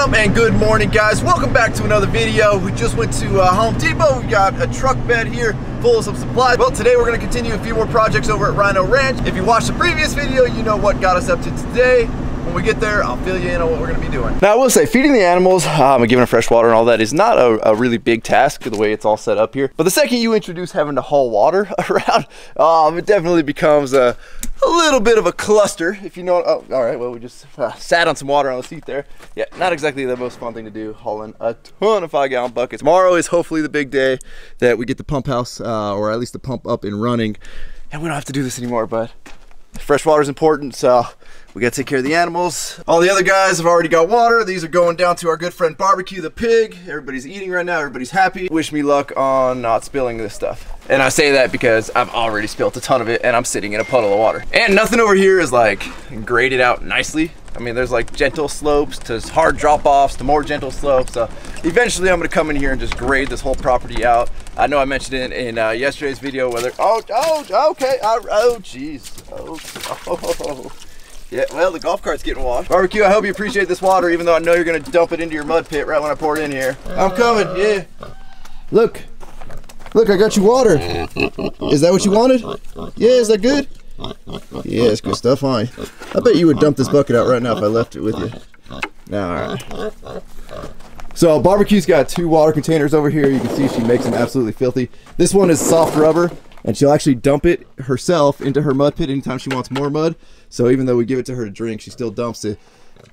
up and good morning, guys. Welcome back to another video. We just went to Home Depot. We got a truck bed here full of some supplies. Well, today we're going to continue a few more projects over at Rhino Ranch. If you watched the previous video, you know what got us up to today. When we get there, I'll fill you in on what we're going to be doing. Now, I will say, feeding the animals and giving them fresh water and all that is not a really big task the way it's all set up here. But the second you introduce having to haul water around, it definitely becomes a little bit of a cluster, if you know. Oh, all right, well, we just sat on some water on the seat there. Yeah, not exactly the most fun thing to do, hauling a ton of 5-gallon buckets. Tomorrow is hopefully the big day that we get the pump house, or at least the pump up and running, and we don't have to do this anymore, but fresh water is important, so we gotta take care of the animals. All the other guys have already got water. These are going down to our good friend Barbecue the pig. Everybody's eating right now, everybody's happy. Wish me luck on not spilling this stuff. And I say that because I've already spilled a ton of it and I'm sitting in a puddle of water. And nothing over here is like graded out nicely. I mean, there's like gentle slopes to hard drop-offs to more gentle slopes. So eventually I'm gonna come in here and just grade this whole property out. I know I mentioned it in yesterday's video, whether, yeah, well, the golf cart's getting washed. Barbecue, I hope you appreciate this water, even though I know you're gonna dump it into your mud pit right when I pour it in here. I'm coming, yeah. Look, look, I got you water. Is that what you wanted? Yeah, is that good? Yeah, it's good stuff, huh? I bet you would dump this bucket out right now if I left it with you. Nah, all right. So Barbecue's got two water containers over here. You can see she makes them absolutely filthy. This one is soft rubber, and she'll actually dump it herself into her mud pit anytime she wants more mud. So even though we give it to her to drink, she still dumps it.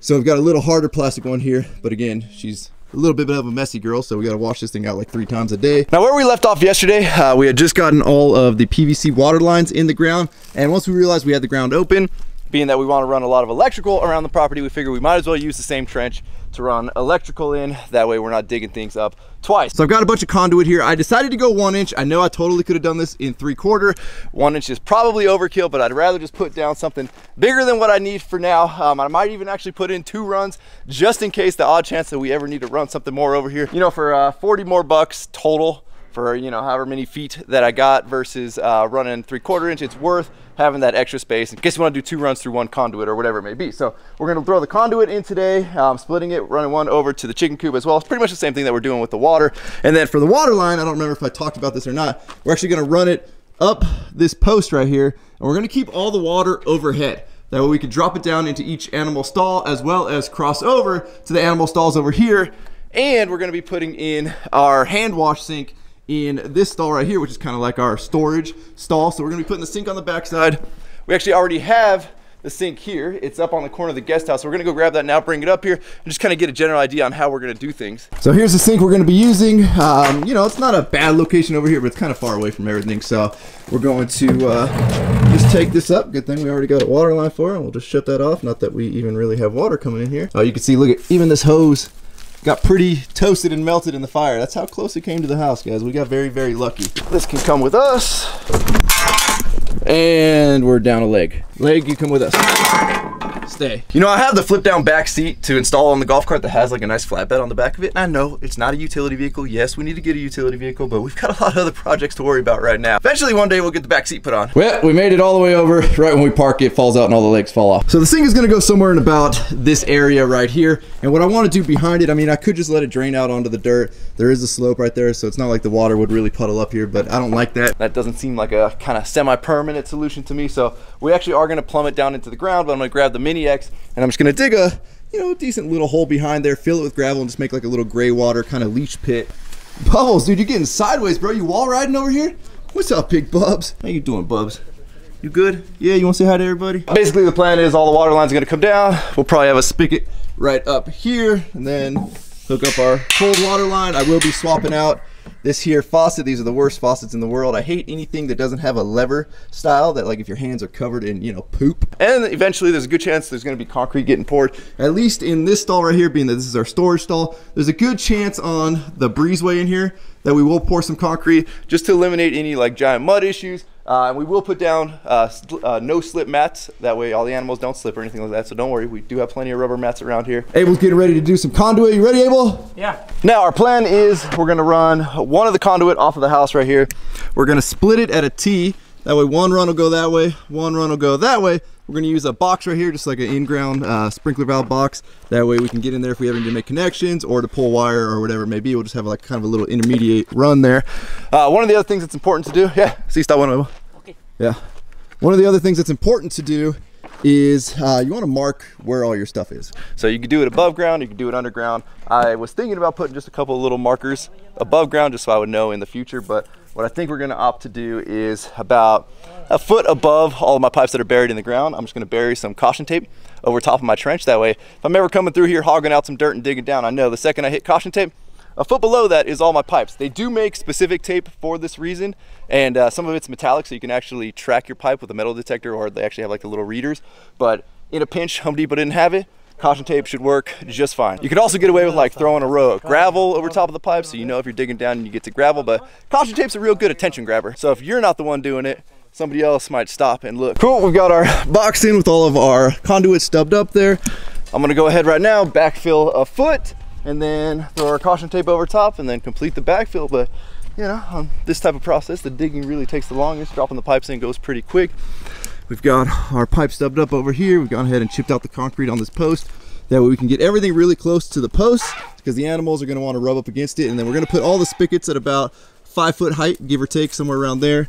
So we've got a little harder plastic one here, but again, she's a little bit of a messy girl, so we gotta wash this thing out like 3 times a day. Now, where we left off yesterday, we had just gotten all of the PVC water lines in the ground, and once we realized we had the ground open, being that we want to run a lot of electrical around the property, we figure we might as well use the same trench to run electrical in. That way we're not digging things up twice. So I've got a bunch of conduit here. I decided to go 1 inch. I know I totally could have done this in 3/4. 1 inch is probably overkill, but I'd rather just put down something bigger than what I need for now. I might even actually put in 2 runs just in case, the odd chance that we ever need to run something more over here, you know, for 40 more bucks total for, you know, however many feet that I got versus running 3/4 inch. It's worth having that extra space in case you want to do 2 runs through 1 conduit or whatever it may be. So we're going to throw the conduit in today, splitting it, running 1 over to the chicken coop as well. It's pretty much the same thing that we're doing with the water. And then for the water line, I don't remember if I talked about this or not, we're actually going to run it up this post right here, and we're going to keep all the water overhead. That way we can drop it down into each animal stall as well as cross over to the animal stalls over here. And we're going to be putting in our hand wash sink in this stall right here, which is kind of like our storage stall. So we're gonna be putting the sink on the backside. We actually already have the sink here. It's up on the corner of the guest house. So we're gonna go grab that now, bring it up here, and just kind of get a general idea on how we're gonna do things. So here's the sink we're gonna be using. You know, it's not a bad location over here, but it's kind of far away from everything. So we're going to just take this up. Good thing we already got a water line for it, and we'll just shut that off. Not that we even really have water coming in here. Oh, you can see, look at even this hose got pretty toasted and melted in the fire. That's how close it came to the house, guys. We got very, very lucky. This can come with us. And we're down a leg. Leg, you come with us. Stay. You know, I have the flip down back seat to install on the golf cart that has like a nice flatbed on the back of it. And I know it's not a utility vehicle. Yes, we need to get a utility vehicle, but we've got a lot of other projects to worry about right now. Eventually one day we'll get the back seat put on. Well, we made it all the way over. Right when we park, it falls out and all the legs fall off. So the sink is gonna go somewhere in about this area right here. And what I wanna do behind it, I mean, I could just let it drain out onto the dirt. There is a slope right there, so it's not like the water would really puddle up here, but I don't like that. That doesn't seem like a kind of semi-permanent solution to me. So we actually are gonna plumb it down into the ground, but I'm gonna grab the Mini X, and I'm just gonna dig a, you know, decent little hole behind there, fill it with gravel, and just make like a little gray water kind of leach pit. Bubbles, dude, you're getting sideways, bro. You wall riding over here? What's up, big Bubs? How you doing, Bubs? You good? Yeah, you wanna say hi to everybody? Basically, the plan is all the water lines are gonna come down. We'll probably have a spigot right up here, and then hook up our cold water line. I will be swapping out this here faucet. These are the worst faucets in the world. I hate anything that doesn't have a lever style, that like if your hands are covered in, you know, poop. And eventually there's a good chance there's gonna be concrete getting poured. At least in this stall right here, being that this is our storage stall, there's a good chance on the breezeway in here that we will pour some concrete just to eliminate any like giant mud issues. And we will put down no slip mats. That way all the animals don't slip or anything like that. So don't worry, we do have plenty of rubber mats around here. Abel's getting ready to do some conduit. You ready, Abel? Yeah. Now our plan is we're gonna run 1 of the conduit off of the house right here. We're gonna split it at a T That way one run will go that way, one run will go that way. We're gonna use a box right here, just like an in-ground sprinkler valve box. That way we can get in there if we ever need to make connections or to pull wire or whatever it may be. We'll just have like kind of a little intermediate run there. One of the other things that's important to do, one of the other things that's important to do is you want to mark where all your stuff is. So you can do it above ground, you can do it underground. I was thinking about putting just a couple of little markers above ground just so I would know in the future, but what I think we're gonna opt to do is about a foot above all of my pipes that are buried in the ground, I'm just gonna bury some caution tape over top of my trench. That way, if I'm ever coming through here hogging out some dirt and digging down, I know the second I hit caution tape, a foot below that is all my pipes. They do make specific tape for this reason, and some of it's metallic, so you can actually track your pipe with a metal detector, or they actually have like the little readers. But in a pinch, Home Depot didn't have it. Caution tape should work just fine. You can also get away with like throwing a row of gravel over top of the pipe, so you know if you're digging down and you get to gravel, but caution tape's a real good attention grabber. So if you're not the one doing it, somebody else might stop and look. Cool, we've got our box in with all of our conduits stubbed up there. I'm gonna go ahead right now, backfill a foot, and then throw our caution tape over top and then complete the backfill. But you know, on this type of process, the digging really takes the longest. Dropping the pipes in goes pretty quick. We've got our pipe stubbed up over here. We've gone ahead and chipped out the concrete on this post. That way we can get everything really close to the post because the animals are gonna wanna rub up against it. And then we're gonna put all the spigots at about 5 foot height, give or take, somewhere around there.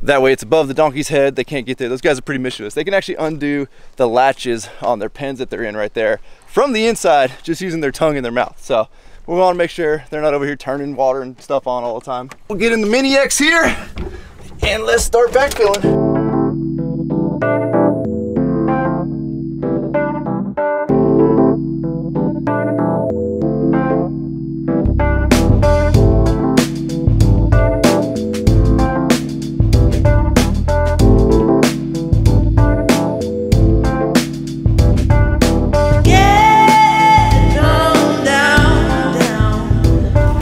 That way it's above the donkey's head, they can't get there. Those guys are pretty mischievous. They can actually undo the latches on their pens that they're in right there from the inside, just using their tongue in their mouth. So we want to make sure they're not over here turning water and stuff on all the time. We'll get in the mini X here and let's start backfilling.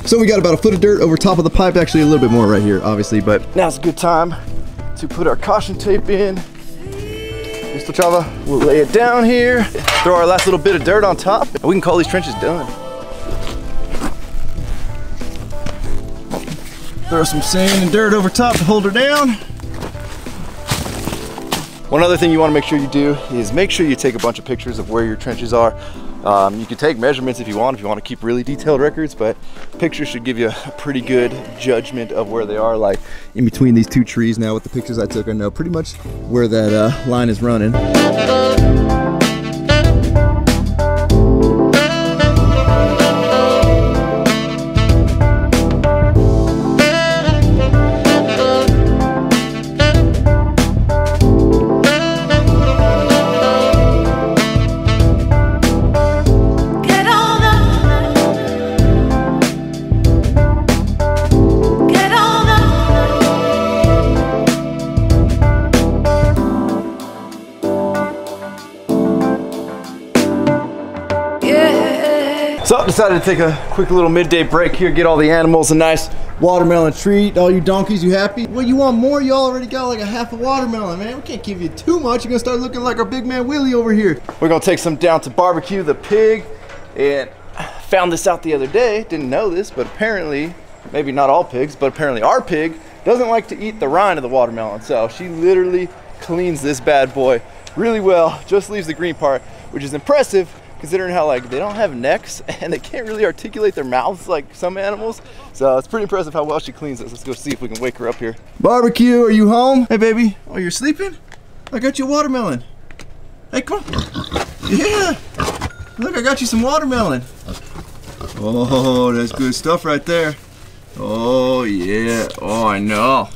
So we got about a foot of dirt over top of the pipe, actually a little bit more right here, obviously, but now's a good time to put our caution tape in. Mr. Chava, we'll lay it down here, throw our last little bit of dirt on top, and we can call these trenches done. Throw some sand and dirt over top to hold her down. One other thing you want to make sure you do is make sure you take a bunch of pictures of where your trenches are. You can take measurements if you want to keep really detailed records, but pictures should give you a pretty good judgment of where they are. Like in between these two trees now with the pictures I took, I know pretty much where that line is running. So decided to take a quick little midday break here, get all the animals a nice watermelon treat. All you donkeys, you happy? Well, you want more? You already got like a half a watermelon, man. We can't give you too much. You're gonna start looking like our big man Willie over here. We're gonna take some down to Barbecue the pig. And found this out the other day, didn't know this, but apparently, maybe not all pigs, but apparently our pig doesn't like to eat the rind of the watermelon. So she literally cleans this bad boy really well, just leaves the green part, which is impressive considering how like they don't have necks and they can't really articulate their mouths like some animals. So it's pretty impressive how well she cleans this. Let's go see if we can wake her up here. Barbecue, are you home? Hey baby, oh you're sleeping? I got you a watermelon. Hey, come on. Yeah, look, I got you some watermelon. Oh, that's good stuff right there. Oh yeah, oh I know,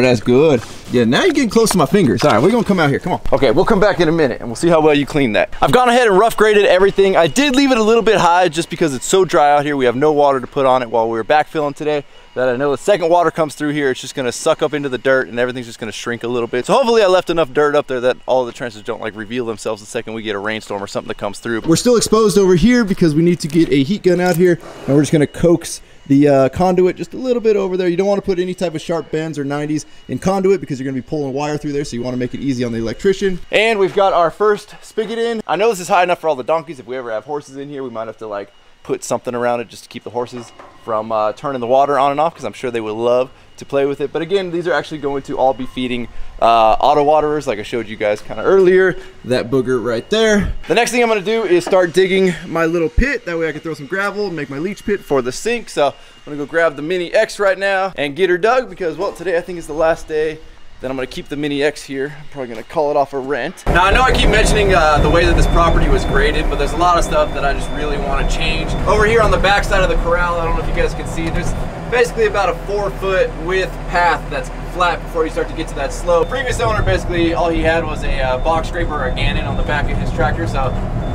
that's good. Yeah, now you're getting close to my fingers. All right, we're gonna come out here, come on. Okay, we'll come back in a minute and we'll see how well you clean that. I've gone ahead and rough graded everything. I did leave it a little bit high just because it's so dry out here. We have no water to put on it while we were backfilling today. That I know the second water comes through here, it's just gonna suck up into the dirt and everything's just gonna shrink a little bit. So hopefully I left enough dirt up there that all the trenches don't like reveal themselves the second we get a rainstorm or something that comes through. We're still exposed over here because we need to get a heat gun out here and we're just gonna coax the conduit just a little bit over there. You don't wanna put any type of sharp bends or 90s in conduit because you're gonna be pulling wire through there, so you wanna make it easy on the electrician. And we've got our first spigot in. I know this is high enough for all the donkeys. If we ever have horses in here, we might have to like put something around it just to keep the horses from turning the water on and off, because I'm sure they would love to play with it. But again, these are actually going to all be feeding auto waterers, like I showed you guys kind of earlier. That booger right there. The next thing I'm gonna do is start digging my little pit. That way I can throw some gravel and make my leach pit for the sink. So I'm gonna go grab the Mini X right now and get her dug, because, well, today I think is the last day. Then I'm gonna keep the Mini X here. I'm probably gonna call it off a rent. Now I know I keep mentioning the way that this property was graded, but there's a lot of stuff that I just really wanna change. Over here on the back side of the corral, I don't know if you guys can see, there's basically about a 4 foot width path that's flat before you start to get to that slope. Previous owner, basically all he had was a box scraper or a gannon on the back of his tractor, so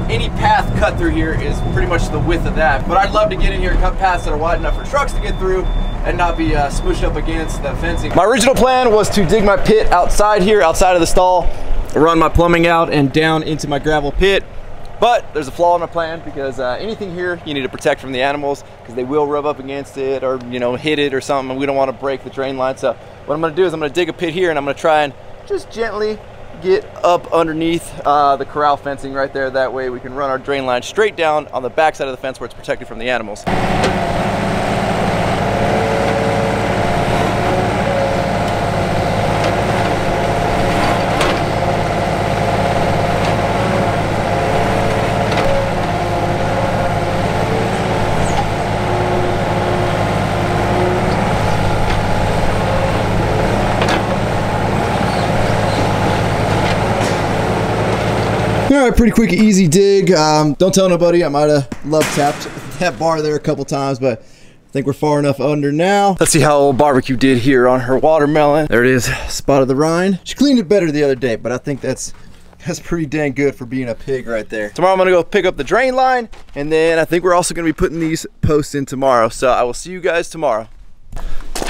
any path cut through here is pretty much the width of that. But I'd love to get in here and cut paths that are wide enough for trucks to get through and not be smooshed up against the fencing. My original plan was to dig my pit outside here, outside of the stall, run my plumbing out and down into my gravel pit. But there's a flaw in my plan, because anything here you need to protect from the animals, because they will rub up against it or, you know, hit it or something, and we don't want to break the drain line. So what I'm going to do is I'm going to dig a pit here and I'm going to try and just gently get up underneath the corral fencing right there. That way we can run our drain line straight down on the back side of the fence where it's protected from the animals. All right, pretty quick, easy dig. Don't tell nobody, I might have love tapped that bar there a couple times, but I think we're far enough under now. Let's see how old Barbecue did here on her watermelon. There it is, spot of the rind. She cleaned it better the other day, but I think that's pretty dang good for being a pig right there. Tomorrow I'm gonna go pick up the drain line, and then I think we're also gonna be putting these posts in tomorrow. So I will see you guys tomorrow.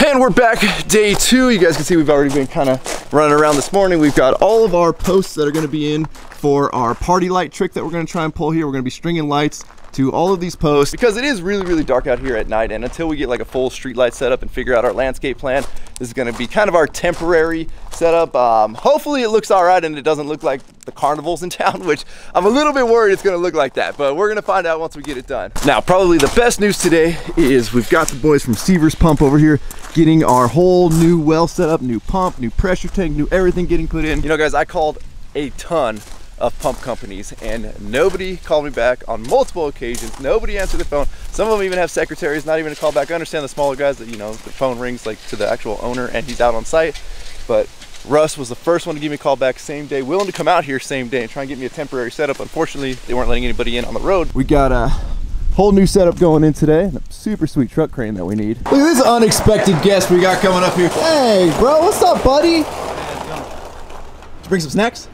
And we're back, day two. You guys can see we've already been kind of running around this morning. We've got all of our posts that are gonna be in for our party light trick that we're gonna try and pull here. We're gonna be stringing lights to all of these posts, because it is really, really dark out here at night. And until we get like a full street light setup and figure out our landscape plan, this is gonna be kind of our temporary setup. Hopefully it looks all right and it doesn't look like the carnivals in town, which I'm a little bit worried it's gonna look like that, but we're gonna find out once we get it done. Now, probably the best news today is we've got the boys from Seaver's Pump over here getting our whole new well setup, new pump, new pressure tank, new everything getting put in. You know, guys, I called a ton of pump companies and nobody called me back on multiple occasions. Nobody answered the phone. Some of them even have secretaries, not even a call back. I understand the smaller guys that, you know, the phone rings like to the actual owner and he's out on site, but Russ was the first one to give me a call back same day, willing to come out here same day and try and get me a temporary setup. Unfortunately, they weren't letting anybody in on the road. We got a whole new setup going in today, and a super sweet truck crane that we need. Look at this unexpected guest we got coming up here. Hey, bro, what's up, buddy? Did you bring some snacks?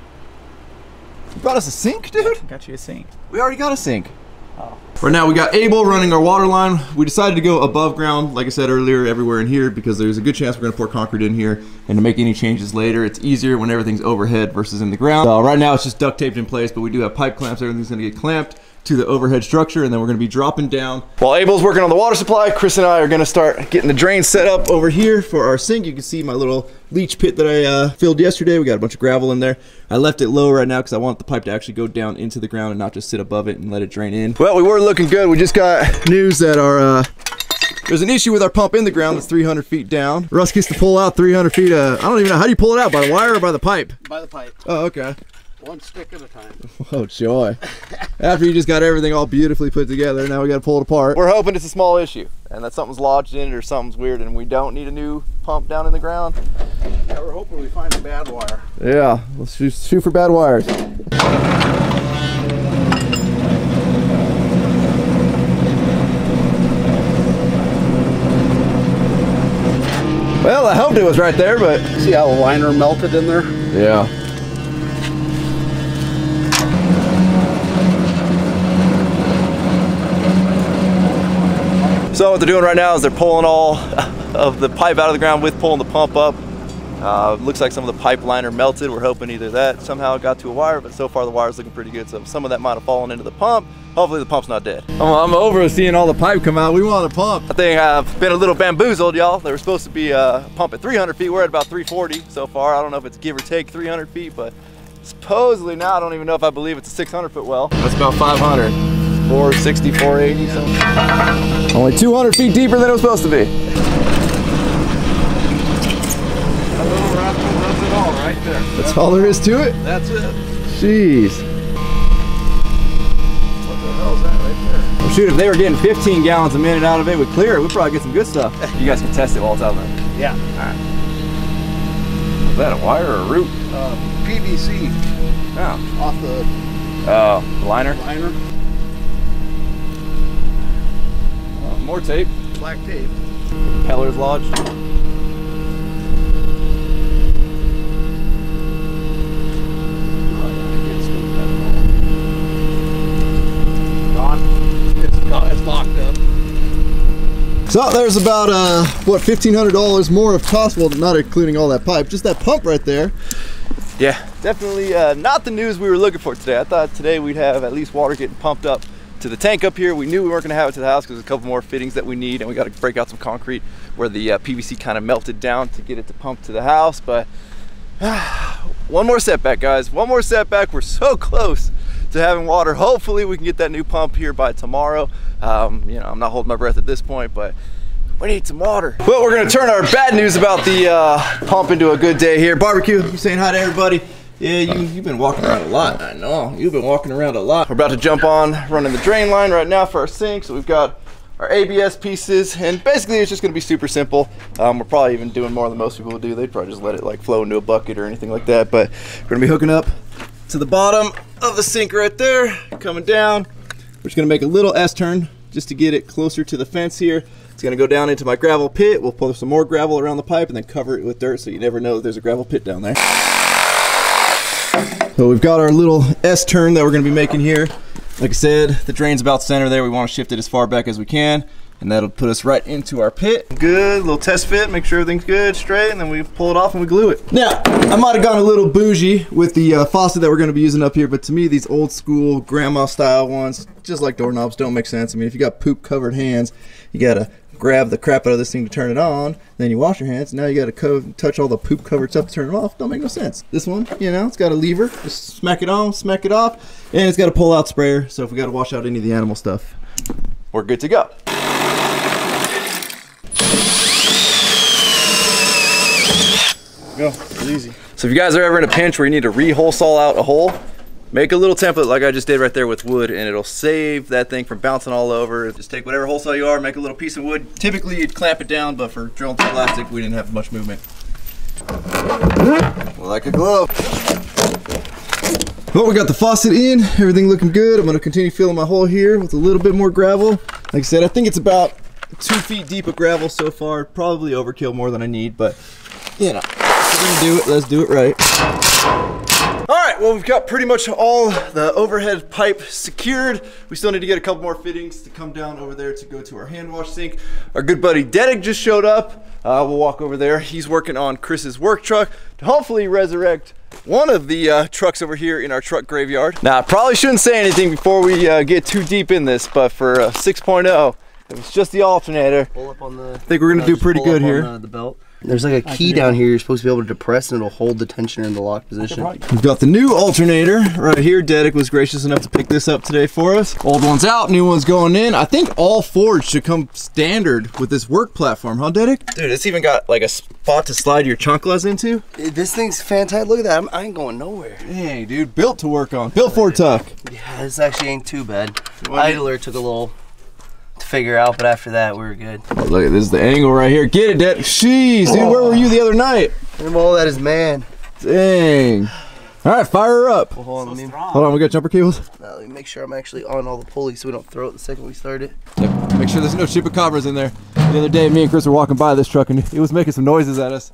You brought us a sink, dude? Got you a sink. We already got a sink. Oh. Right now we got Abel running our water line. We decided to go above ground, like I said earlier, everywhere in here, because there's a good chance we're gonna pour concrete in here and to make any changes later. It's easier when everything's overhead versus in the ground. Right now it's just duct taped in place, but we do have pipe clamps. Everything's gonna get clamped to the overhead structure, and then we're gonna be dropping down. While Abel's working on the water supply, Chris and I are gonna start getting the drain set up over here for our sink. You can see my little leach pit that I filled yesterday. We got a bunch of gravel in there. I left it low right now because I want the pipe to actually go down into the ground and not just sit above it and let it drain in. Well, we were looking good. We just got news that our there's an issue with our pump in the ground that's 300 feet down. Russ gets to pull out 300 feet. I don't even know, how do you pull it out? By the wire or by the pipe? By the pipe. Oh, okay. One stick at a time. Oh, joy. After you just got everything all beautifully put together, now we gotta pull it apart. We're hoping it's a small issue and that something's lodged in it or something's weird and we don't need a new pump down in the ground. Yeah, we're hoping we find a bad wire. Yeah, let's shoot for bad wires. Well, I hoped it was right there, but... See how the liner melted in there? Yeah. So what they're doing right now is they're pulling all of the pipe out of the ground with pulling the pump up. Looks like some of the pipe liner melted. We're hoping either that somehow got to a wire, but so far the wire's looking pretty good. So some of that might have fallen into the pump. Hopefully the pump's not dead. I'm over seeing all the pipe come out. We want a pump. I think I've been a little bamboozled, y'all. There was supposed to be a pump at 300 feet. We're at about 340 so far. I don't know if it's give or take 300 feet, but supposedly now I don't even know if I believe it's a 600 foot well. That's about 500. 460, 480 something. Only 200 feet deeper than it was supposed to be. That little rascal does it all right there. That's all there is to it? That's it. Jeez. What the hell is that right there? Well, shoot, if they were getting 15 gallons a minute out of it, we'd clear it. We'd probably get some good stuff. You guys can test it while it's out there. Yeah. All right. Is that a wire or a root? PVC. Oh. Off the liner? Liner. More tape. Black tape. Peller's lodged. It's locked up. So there's about what, $1,500 more of cost, well, not including all that pipe, just that pump right there. Yeah, definitely not the news we were looking for today. I thought today we'd have at least water getting pumped up to the tank up here. We knew we weren't gonna have it to the house because there's a couple more fittings that we need, and we got to break out some concrete where the PVC kind of melted down to get it to pump to the house. But one more setback, guys, one more setback. We're so close to having water. Hopefully we can get that new pump here by tomorrow. You know, I'm not holding my breath at this point, but we need some water. Well, we're gonna turn our bad news about the pump into a good day here. Barbecue, you saying hi to everybody? Yeah, you've been walking around a lot. I know, you've been walking around a lot. We're about to jump on running the drain line right now for our sink. So we've got our ABS pieces, and basically it's just gonna be super simple. We're probably even doing more than most people would do. They'd probably just let it like flow into a bucket or anything like that, but we're gonna be hooking up to the bottom of the sink right there, coming down. We're just gonna make a little S-turn just to get it closer to the fence here. It's gonna go down into my gravel pit. We'll pull some more gravel around the pipe and then cover it with dirt so you never know there's a gravel pit down there. So we've got our little S-turn that we're gonna be making here. Like I said, the drain's about center there. We wanna shift it as far back as we can, and that'll put us right into our pit. Good, little test fit, make sure everything's good, straight, and then we pull it off and we glue it. Now, I might have gone a little bougie with the faucet that we're gonna be using up here, but to me, these old school grandma style ones, just like doorknobs, don't make sense. I mean, if you got poop covered hands, you gotta grab the crap out of this thing to turn it on, then you wash your hands, now you gotta touch all the poop covered stuff to turn it off. Don't make no sense. This one, you know, it's got a lever, just smack it on, smack it off, and it's got a pull out sprayer, so if we gotta wash out any of the animal stuff, we're good to go. Go, it's easy. So if you guys are ever in a pinch where you need to re-hole saw out a hole, make a little template like I just did right there with wood, and it'll save that thing from bouncing all over. Just take whatever hole saw you are, make a little piece of wood. Typically you'd clamp it down, but for drilling through plastic, we didn't have much movement. Like a glove. Well, we got the faucet in, everything looking good. I'm gonna continue filling my hole here with a little bit more gravel. Like I said, I think it's about 2 feet deep of gravel so far, probably overkill more than I need, but you know. Do it, let's do it right. All right, well, we've got pretty much all the overhead pipe secured. We still need to get a couple more fittings to come down over there to go to our hand wash sink. Our good buddy Dedek just showed up. We'll walk over there. He's working on Chris's work truck to hopefully resurrect one of the trucks over here in our truck graveyard. Now, I probably shouldn't say anything before we get too deep in this, but for 6.0, it was just the alternator. Pull up on the, I think we're gonna do pretty good here. The belt. There's like a key down here you're supposed to be able to depress, and it'll hold the tension in the lock position. We've got the new alternator right here. Dedek was gracious enough to pick this up today for us. Old one's out, new one's going in. I think all Fords should come standard with this work platform, huh, Dedek? Dude, it's even got like a spot to slide your chanclas into. This thing's fantastic. Look at that. I ain't going nowhere. Hey, dude, built to work on. Built for tuck. Yeah, this actually ain't too bad. Idler took a little to figure out, but after that we were good. Oh, look at this, is the angle right here. Get it, Dad. Jeez, dude, where were you the other night? I'm all that is, man. Dang. All right, fire her up. Well, hold on, so hold on, we got jumper cables. Now, let me make sure I'm actually on all the pulleys so we don't throw it the second we start it. Yep. Make sure there's no chupacabras in there. The other day, me and Chris were walking by this truck and it was making some noises at us.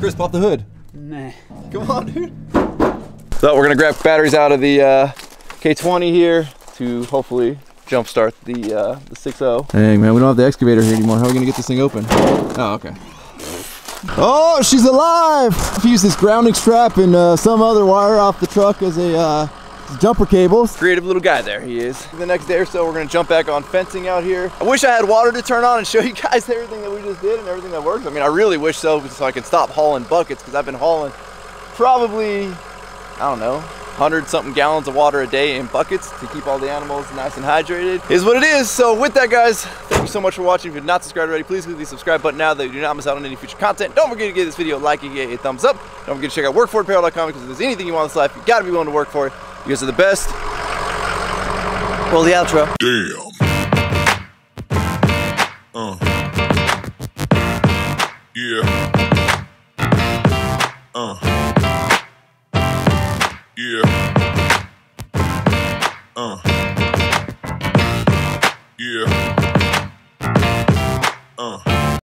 Chris, pop the hood. Nah. Come on, dude. So we're gonna grab batteries out of the K20 here to hopefully jumpstart the 6.0. Dang, man, we don't have the excavator here anymore. How are we gonna get this thing open? Oh, okay. Oh, she's alive! She used this grounding strap and some other wire off the truck as a jumper cables. Creative little guy there, he is. The next day or so, we're gonna jump back on fencing out here. I wish I had water to turn on and show you guys everything that we just did and everything that works. I mean, I really wish so I could stop hauling buckets, because I've been hauling probably, I don't know, 100-something gallons of water a day in buckets to keep all the animals nice and hydrated is what it is. So with that, guys, thank you so much for watching. If you're not subscribed already, please click the subscribe button now that you do not miss out on any future content. Don't forget to give this video a like and give it a thumbs up. Don't forget to check out WorkForItApparel.com, because if there's anything you want in this life, you gotta be willing to work for it. You guys are the best. Roll the outro. Damn. Yeah. Yeah.